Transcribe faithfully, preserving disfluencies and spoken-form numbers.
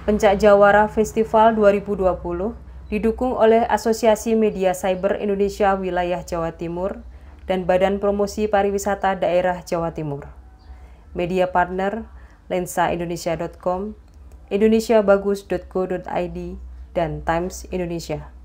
Pentjak Jawara Festival dua ribu dua puluh didukung oleh Asosiasi Media Siber Indonesia Wilayah Jawa Timur dan Badan Promosi Pariwisata Daerah Jawa Timur. Media partner Lensa Indonesia dot com, IndonesiaBagus dot co dot i d, dan Times Indonesia.